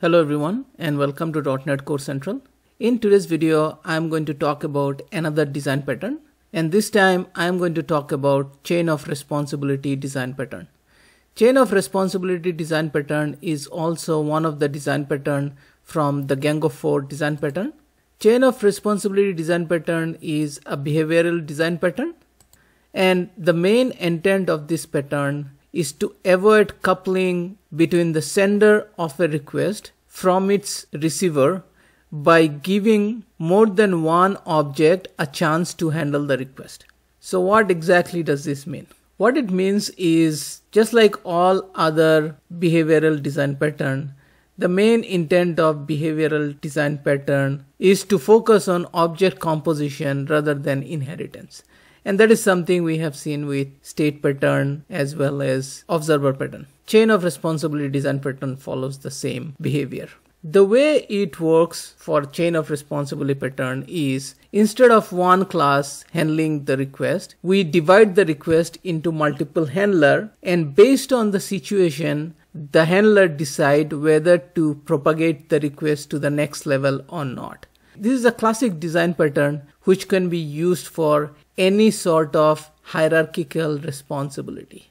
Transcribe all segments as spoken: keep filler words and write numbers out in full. Hello everyone and welcome to DotNet Core Central. In today's video, I'm going to talk about another design pattern, and this time I'm going to talk about chain of responsibility design pattern. Chain of responsibility design pattern is also one of the design pattern from the gang of four design pattern. Chain of responsibility design pattern is a behavioral design pattern, and the main intent of this pattern is to avoid coupling between the sender of a request from its receiver by giving more than one object a chance to handle the request. So what exactly does this mean? What it means is, just like all other behavioral design pattern, the main intent of behavioral design pattern is to focus on object composition rather than inheritance. And that is something we have seen with state pattern as well as observer pattern. Chain of responsibility design pattern follows the same behavior. The way it works for chain of responsibility pattern is, instead of one class handling the request, we divide the request into multiple handler, and based on the situation, the handler decide whether to propagate the request to the next level or not. This is a classic design pattern which can be used for any sort of hierarchical responsibility.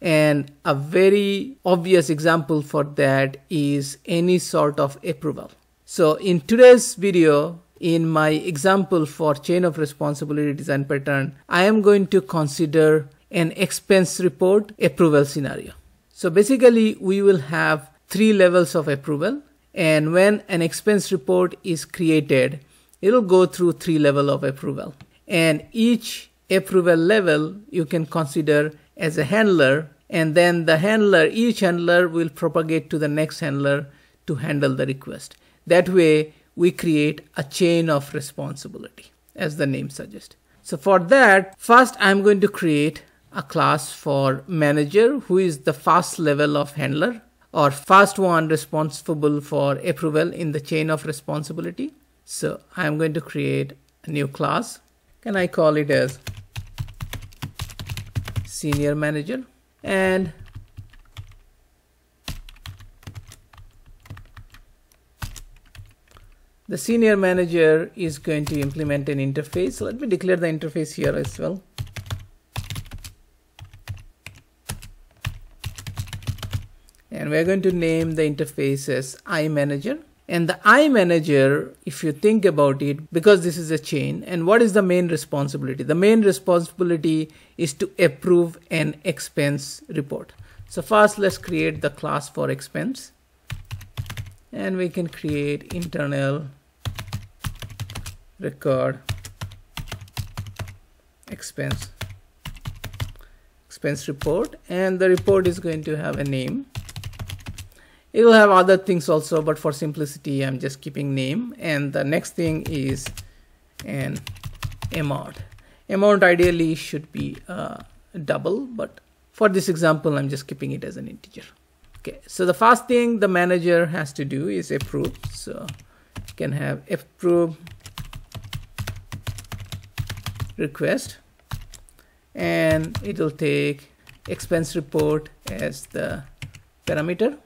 And a very obvious example for that is any sort of approval. So in today's video, in my example for chain of responsibility design pattern, I am going to consider an expense report approval scenario. So basically we will have three levels of approval, and when an expense report is created, it'll go through three levels of approval. And each approval level you can consider as a handler, and then the handler, each handler will propagate to the next handler to handle the request. That way we create a chain of responsibility, as the name suggests. So for that, first I'm going to create a class for manager, who is the first level of handler, or first one responsible for approval in the chain of responsibility. So I'm going to create a new class. Can I call it as senior manager, and the senior manager is going to implement an interface. So let me declare the interface here as well. And we're going to name the interface as iManager. And the iManager, if you think about it, because this is a chain, and what is the main responsibility? The main responsibility is to approve an expense report. So first let's create the class for expense, and we can create internal record expense, expense report, and the report is going to have a name. It will have other things also, but for simplicity, I'm just keeping name. And the next thing is an amount. Amount ideally should be uh, double, but for this example, I'm just keeping it as an integer. Okay, so the first thing the manager has to do is approve. So you can have approve request, and it'll take expense report as the parameter.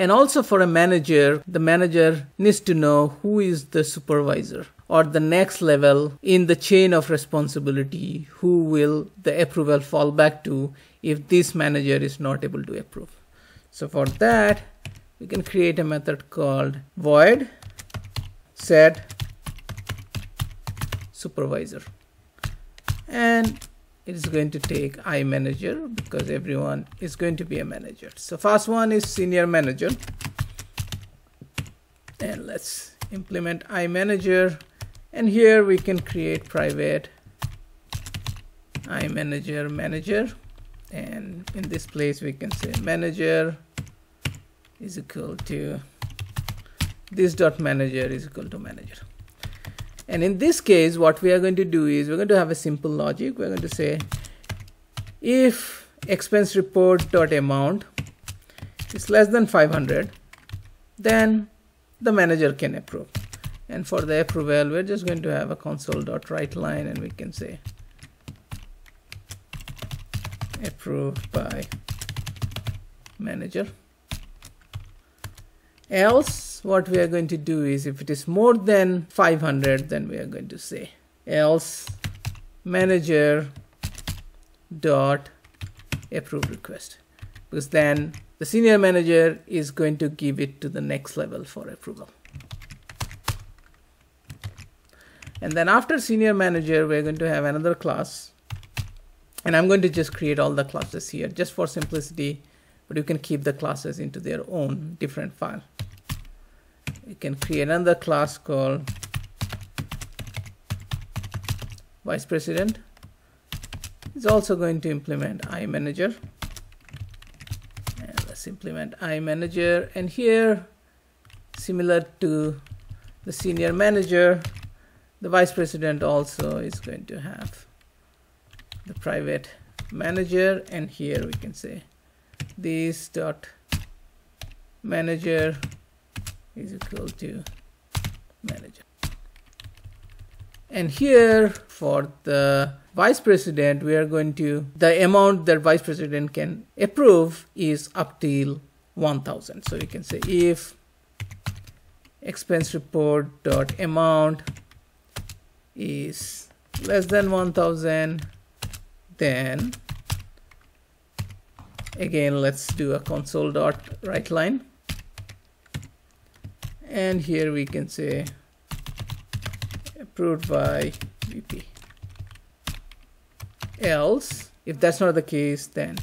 And also for a manager, the manager needs to know who is the supervisor, or the next level in the chain of responsibility, who will the approval fall back to if this manager is not able to approve. So for that, we can create a method called void set supervisor. And it's going to take iManager, because everyone is going to be a manager. So first one is senior manager, and let's implement iManager. And here we can create private iManager manager, and in this place we can say manager is equal to this dot manager is equal to manager. And in this case, what we are going to do is, we're going to have a simple logic. We're going to say, if expense report dot amount is less than five hundred, then the manager can approve. And for the approval, we're just going to have a console dot write line, and we can say approved by manager. Else, what we are going to do is, if it is more than five hundred, then we are going to say else manager dot approve request, because then the senior manager is going to give it to the next level for approval. And then after senior manager, we're going to have another class. And I'm going to just create all the classes here just for simplicity, but you can keep the classes into their own different file. You can create another class called Vice President. It's also going to implement iManager. And let's implement iManager. And here, similar to the senior manager, the vice president also is going to have the private manager, and here we can say this dot manager is equal to manager. And here for the vice president, we are going to, the amount that vice president can approve is up till one thousand. So we can say if expense report dot amount is less than one thousand, then again let's do a console dot write line, and here we can say approved by V P. Else, if that's not the case, then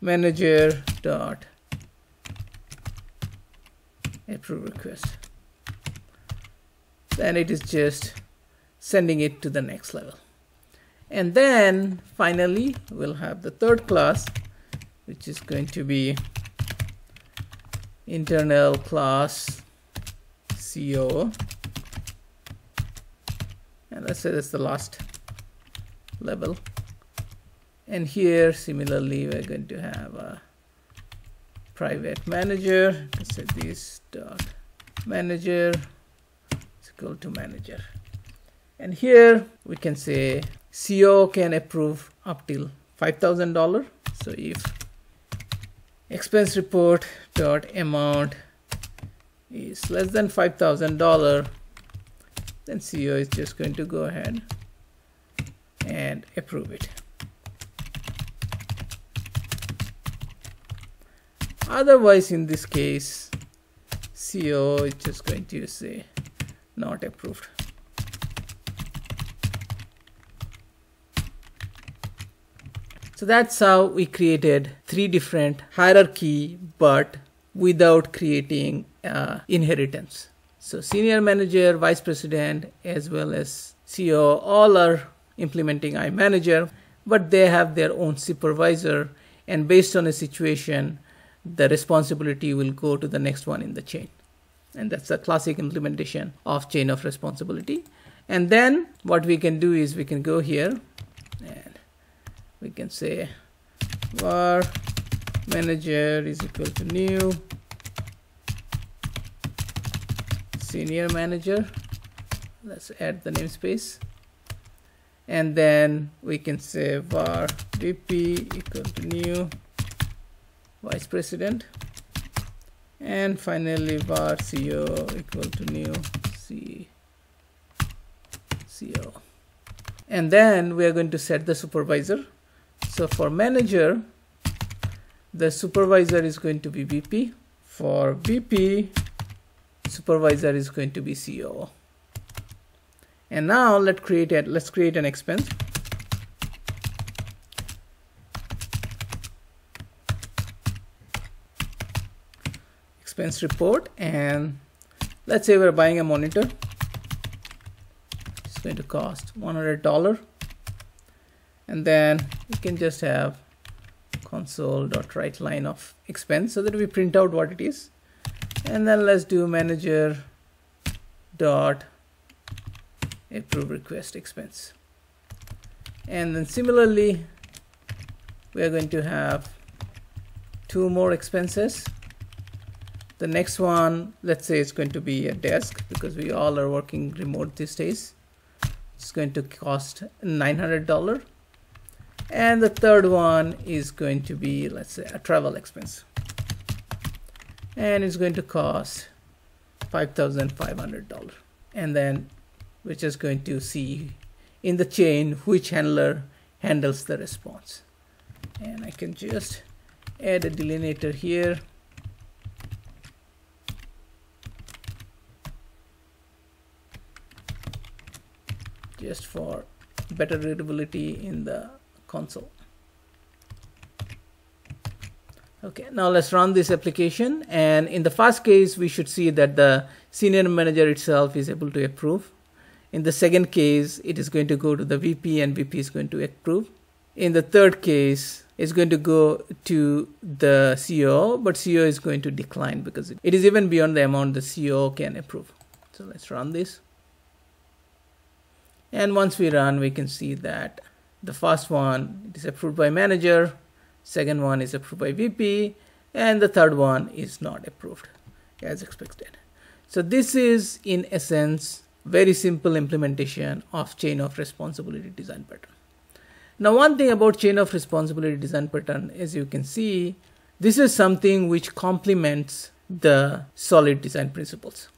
manager dot approve request, then it is just sending it to the next level. And then finally, we'll have the third class, which is going to be internal class C O. And let's say that's the last level. And here, similarly, we're going to have a private manager. Let's say this dot manager is equal to manager. And here we can say C O can approve up till five thousand dollars. So if expense report dot amount is less than five thousand dollars, then C O is just going to go ahead and approve it. Otherwise, in this case, C O is just going to say not approved. So that's how we created three different hierarchy, but without creating uh, inheritance. So senior manager, vice president, as well as C O, all are implementing iManager, but they have their own supervisor. And based on a situation, the responsibility will go to the next one in the chain. And that's the classic implementation of chain of responsibility. And then what we can do is we can go here and we can say var manager is equal to new senior manager. Let's add the namespace. And then we can say var V P equal to new vice president. And finally var C O equal to new C CO. And then we are going to set the supervisor. So for manager, the supervisor is going to be V P. For V P, supervisor is going to be C O O. And now let's create a, let's create an expense. Expense report, and let's say we're buying a monitor. It's going to cost one hundred dollars. And then we can just have console.write line of expense so that we print out what it is. And then let's do manager dot approve request expense. And then similarly, we are going to have two more expenses. The next one, let's say it's going to be a desk, because we all are working remote these days. It's going to cost nine hundred dollars. And the third one is going to be, let's say, a travel expense. and it's going to cost five thousand five hundred dollars, and then we're just going to see in the chain which handler handles the response. And I can just add a delineator here. Just for better readability in the console. Okay, now let's run this application, and in the first case we should see that the senior manager itself is able to approve. In the second case it is going to go to the V P and V P is going to approve. In the third case it's going to go to the C O O, but C O O is going to decline because it is even beyond the amount the C O O can approve. So let's run this. And once we run, we can see that the first one is approved by manager, second one is approved by V P, and the third one is not approved as expected. So this is in essence very simple implementation of chain of responsibility design pattern. Now one thing about chain of responsibility design pattern, as you can see, this is something which complements the SOLID design principles.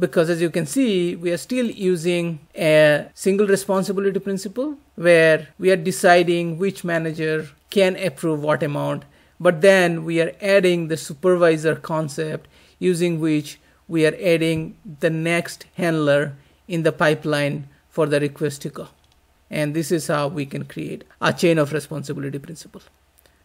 Because as you can see, we are still using a single responsibility principle where we are deciding which manager can approve what amount, but then we are adding the supervisor concept using which we are adding the next handler in the pipeline for the request to go. And this is how we can create a chain of responsibility principle.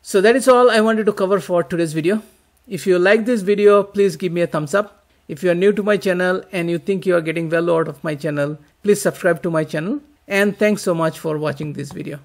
So that is all I wanted to cover for today's video. If you like this video, please give me a thumbs up. If you are new to my channel and you think you are getting value out of my channel, please subscribe to my channel. And thanks so much for watching this video.